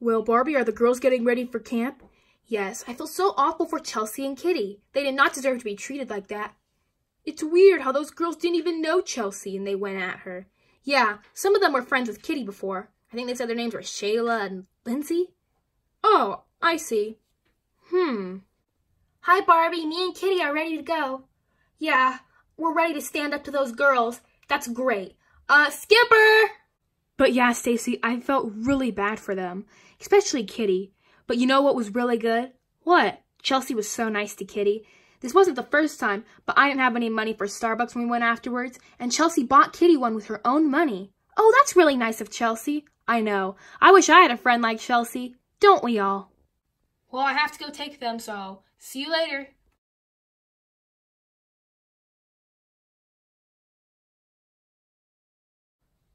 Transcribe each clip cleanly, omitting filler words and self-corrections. Well, Barbie, are the girls getting ready for camp? Yes, I feel so awful for Chelsea and Kitty. They did not deserve to be treated like that. It's weird how those girls didn't even know Chelsea and they went at her. Yeah, some of them were friends with Kitty before. I think they said their names were Shayla and Lindsay. Oh, I see. Hi, Barbie. Me and Kitty are ready to go. Yeah, we're ready to stand up to those girls. That's great. Skipper! But yeah, Stacy, I felt really bad for them, especially Kitty. But you know what was really good? What? Chelsea was so nice to Kitty. This wasn't the first time, but I didn't have any money for Starbucks when we went afterwards, and Chelsea bought Kitty one with her own money. Oh, that's really nice of Chelsea. I know. I wish I had a friend like Chelsea. Don't we all? Well, I have to go take them, so see you later.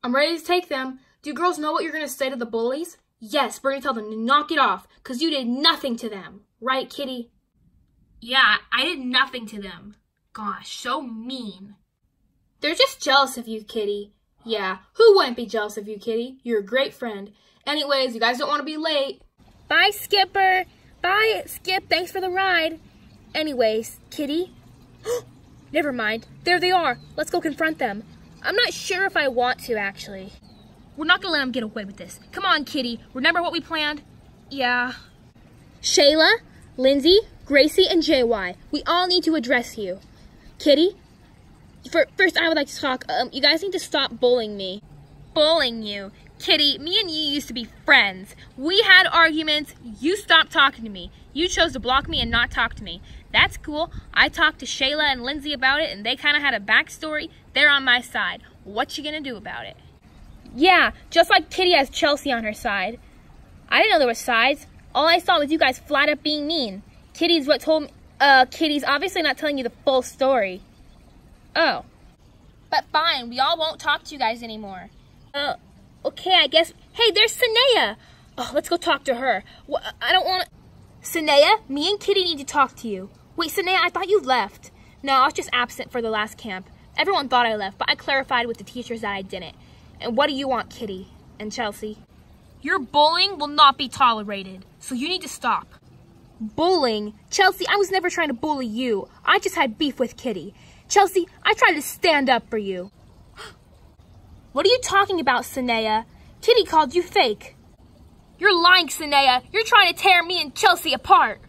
I'm ready to take them. Do you girls know what you're going to say to the bullies? Yes, we're going to tell them to knock it off, because you did nothing to them. Right, Kitty? Yeah, I did nothing to them. Gosh, so mean. They're just jealous of you, Kitty. Yeah, who wouldn't be jealous of you, Kitty? You're a great friend. Anyways, you guys don't want to be late. Bye, Skipper. Bye, Skip. Thanks for the ride. Anyways, Kitty. Never mind. There they are. Let's go confront them. I'm not sure if I want to, actually. We're not going to let them get away with this. Come on, Kitty. Remember what we planned? Yeah. Shayla, Lindsay, Gracie, and JY. We all need to address you. Kitty, first I would like to talk. You guys need to stop bullying me. Bullying you? Kitty, me and you used to be friends. We had arguments. You stopped talking to me. You chose to block me and not talk to me. That's cool. I talked to Shayla and Lindsay about it, and they kind of had a backstory. They're on my side. What you gonna do about it? Yeah, just like Kitty has Chelsea on her side. I didn't know there were sides. All I saw was you guys flat up being mean. Kitty's what told me. Kitty's obviously not telling you the full story. Oh. But fine, we all won't talk to you guys anymore. Okay, I guess. Hey, there's Zendaya. Oh, let's go talk to her. I don't want to. Zendaya, me and Kitty need to talk to you. Wait, Zendaya, I thought you left. No, I was just absent for the last camp. Everyone thought I left, but I clarified with the teachers that I didn't. And what do you want, Kitty and Chelsea? Your bullying will not be tolerated, so you need to stop. Bullying? Chelsea, I was never trying to bully you. I just had beef with Kitty. Chelsea, I tried to stand up for you. What are you talking about, Zendaya? Kitty called you fake. You're lying, Zendaya. You're trying to tear me and Chelsea apart.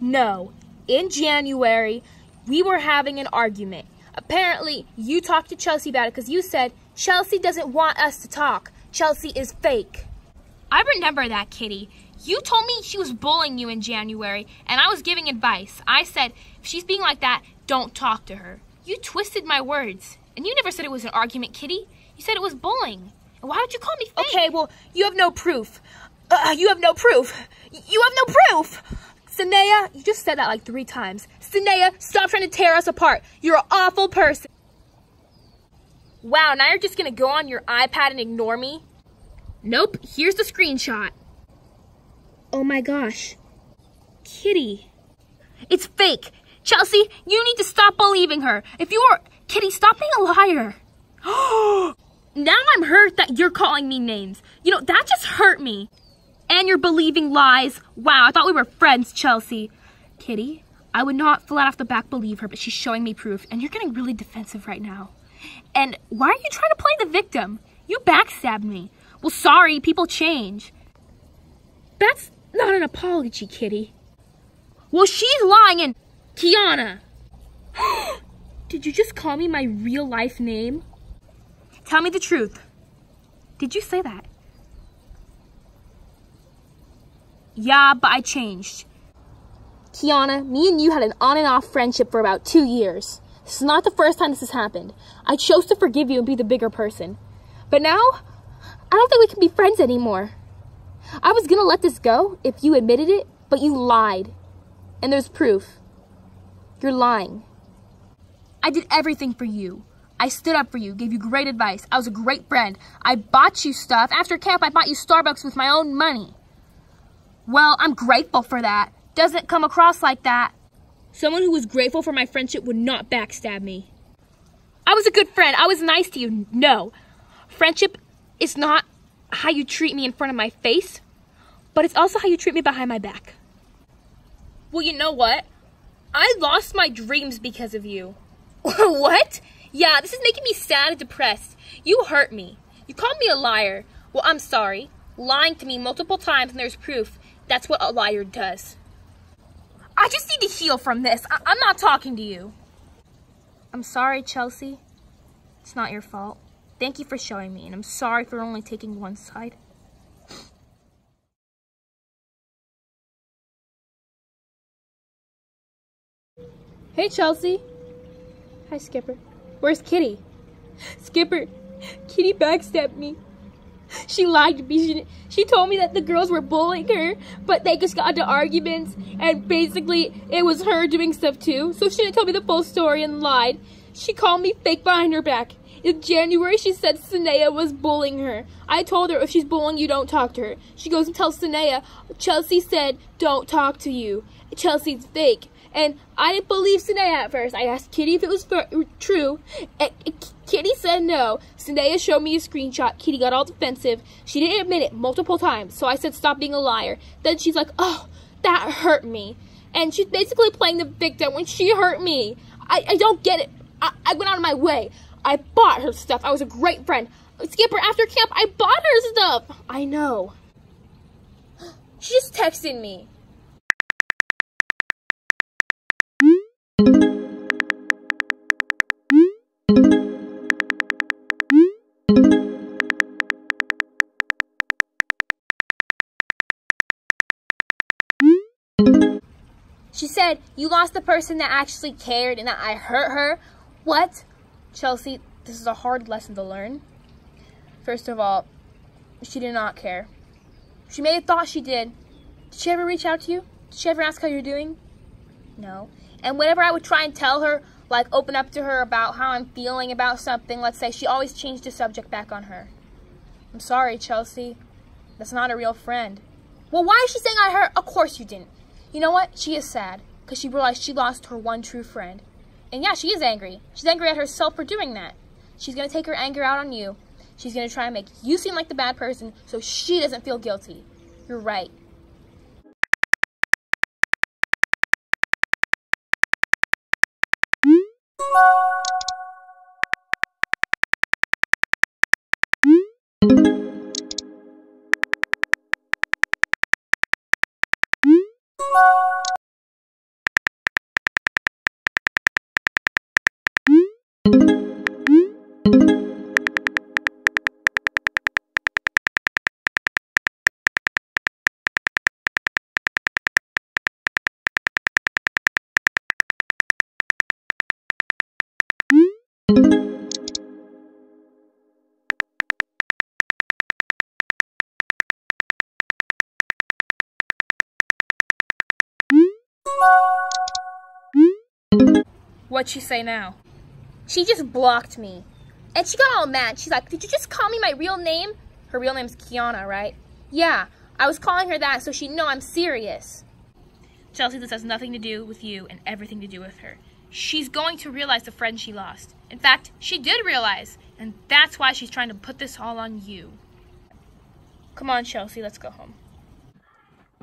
No. In January, we were having an argument. Apparently, you talked to Chelsea about it because you said, Chelsea doesn't want us to talk. Chelsea is fake. I remember that, Kitty. You told me she was bullying you in January, and I was giving advice. I said, if she's being like that, don't talk to her. You twisted my words. And you never said it was an argument, Kitty. You said it was bullying. And why would you call me fake? Okay, well, you have no proof. You have no proof. You have no proof. Zendaya, you just said that like 3 times. Zendaya, stop trying to tear us apart. You're an awful person. Wow, now you're just going to go on your iPad and ignore me? Nope, here's the screenshot. Oh my gosh. Kitty. It's fake. Chelsea, you need to stop believing her. If you are... Kitty, stop being a liar. Now I'm hurt that you're calling me names. You know, that just hurt me. And you're believing lies. Wow, I thought we were friends, Chelsea. Kitty, I would not flat off the back believe her, but she's showing me proof. And you're getting really defensive right now. And why are you trying to play the victim? You backstabbed me. Well, sorry, people change. That's not an apology, Kitty. Well, she's lying and... Kiana. Did you just call me my real-life name? Tell me the truth. Did you say that? Yeah, but I changed. Kiana, me and you had an on-and-off friendship for about 2 years. This is not the first time this has happened. I chose to forgive you and be the bigger person. But now, I don't think we can be friends anymore. I was going to let this go if you admitted it, but you lied. And there's proof. You're lying. I did everything for you. I stood up for you, gave you great advice. I was a great friend. I bought you stuff. After camp, I bought you Starbucks with my own money. Well, I'm grateful for that. Doesn't come across like that. Someone who was grateful for my friendship would not backstab me. I was a good friend. I was nice to you. No. Friendship is not how you treat me in front of my face. but it's also how you treat me behind my back. Well, you know what? I lost my dreams because of you. What? Yeah, this is making me sad and depressed. You hurt me. You called me a liar. Well, I'm sorry. Lying to me multiple times and there's proof. That's what a liar does. I just need to heal from this. I'm not talking to you. I'm sorry, Chelsea. It's not your fault. Thank you for showing me, and I'm sorry for only taking one side. Hey, Chelsea. Hi, Skipper. Where's Kitty? Skipper, Kitty backstabbed me. She lied to me. She told me that the girls were bullying her, but they just got into arguments, and basically it was her doing stuff too. So she didn't tell me the full story and lied. She called me fake behind her back. In January, she said Zendaya was bullying her. I told her, if she's bullying you, don't talk to her. She goes and tells Zendaya, Chelsea said, don't talk to you. Chelsea's fake. And I didn't believe Zendaya at first. I asked Kitty if it was true. Kitty said no. Zendaya showed me a screenshot. Kitty got all defensive. She didn't admit it multiple times. So I said, stop being a liar. Then she's like, oh, that hurt me. And she's basically playing the victim when she hurt me. I don't get it. I went out of my way. I bought her stuff. I was a great friend. Skipper, after camp, I bought her stuff. I know. She just texted me. She said, you lost the person that actually cared and that I hurt her. What? Chelsea, this is a hard lesson to learn. First of all, she did not care. She may have thought she did. Did she ever reach out to you? Did she ever ask how you're doing? No. And whenever I would try and tell her, like open up to her about how I'm feeling about something, let's say, she always changed the subject back on her. I'm sorry, Chelsea. That's not a real friend. Well, why is she saying I hurt? Of course you didn't. You know what? She is sad because she realized she lost her one true friend. And yeah, she is angry. She's angry at herself for doing that. She's going to take her anger out on you. She's going to try and make you seem like the bad person so she doesn't feel guilty. You're right. What'd she say now? She just blocked me. And she got all mad. She's like, did you just call me my real name? Her real name's Kiana, right? Yeah, I was calling her that so she'd know I'm serious. Chelsea, this has nothing to do with you and everything to do with her. She's going to realize the friend she lost. In fact, she did realize. And that's why she's trying to put this all on you. Come on, Chelsea, let's go home.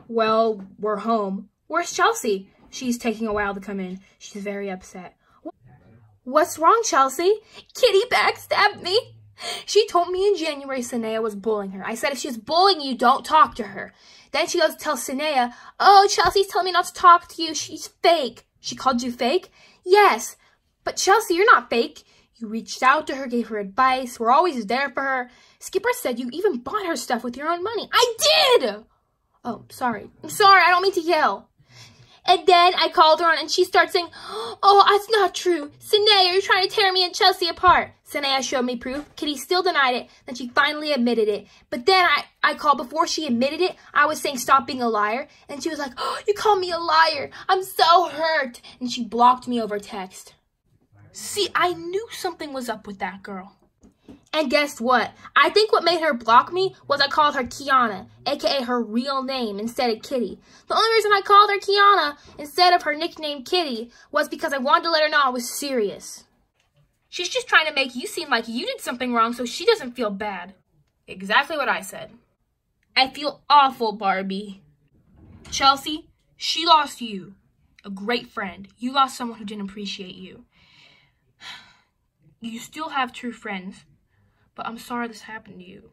Well, we're home. Where's Chelsea? She's taking a while to come in. She's very upset. What's wrong, Chelsea? Kitty backstabbed me. She told me in January Zendaya was bullying her. I said, if she's bullying you, don't talk to her. Then she goes to tell Zendaya, oh, Chelsea's telling me not to talk to you. She's fake. She called you fake? Yes. But Chelsea, you're not fake. You reached out to her, gave her advice. We're always there for her. Skipper said you even bought her stuff with your own money. I did! Oh, sorry. I'm sorry. I don't mean to yell. And then I called her on and she starts saying, oh, that's not true. Zendaya, you're trying to tear me and Chelsea apart. Zendaya showed me proof. Kitty still denied it. Then she finally admitted it. But then I called before she admitted it. I was saying, stop being a liar. And she was like, oh, you called me a liar. I'm so hurt. And she blocked me over text. See, I knew something was up with that girl. And guess what? I think what made her block me was I called her Kiana, aka her real name, instead of Kitty. The only reason I called her Kiana instead of her nickname Kitty was because I wanted to let her know I was serious. She's just trying to make you seem like you did something wrong so she doesn't feel bad. Exactly what I said. I feel awful, Barbie. Chelsea, she lost you, a great friend. You lost someone who didn't appreciate you. You still have true friends, but I'm sorry this happened to you.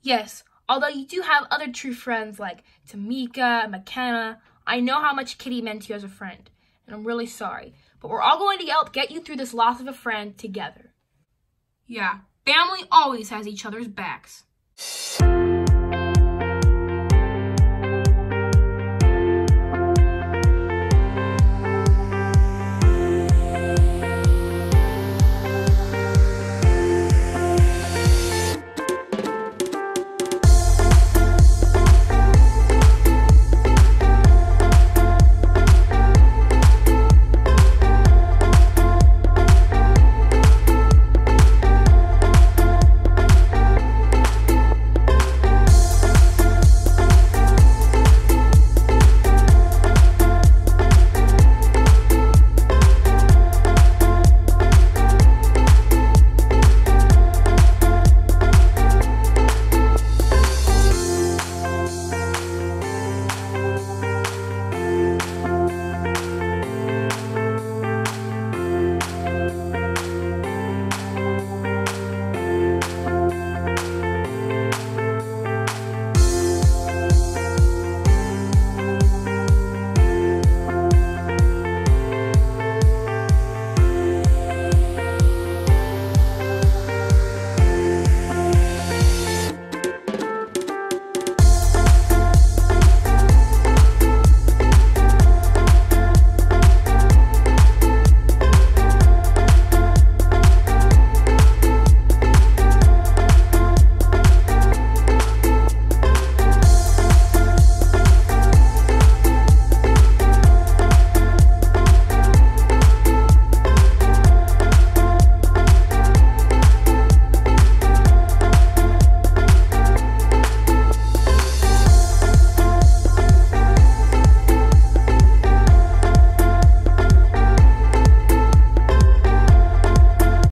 Yes, although you do have other true friends like Tamika, McKenna. I know how much Kitty meant to you as a friend, and I'm really sorry. But we're all going to help get you through this loss of a friend together. Yeah, family always has each other's backs.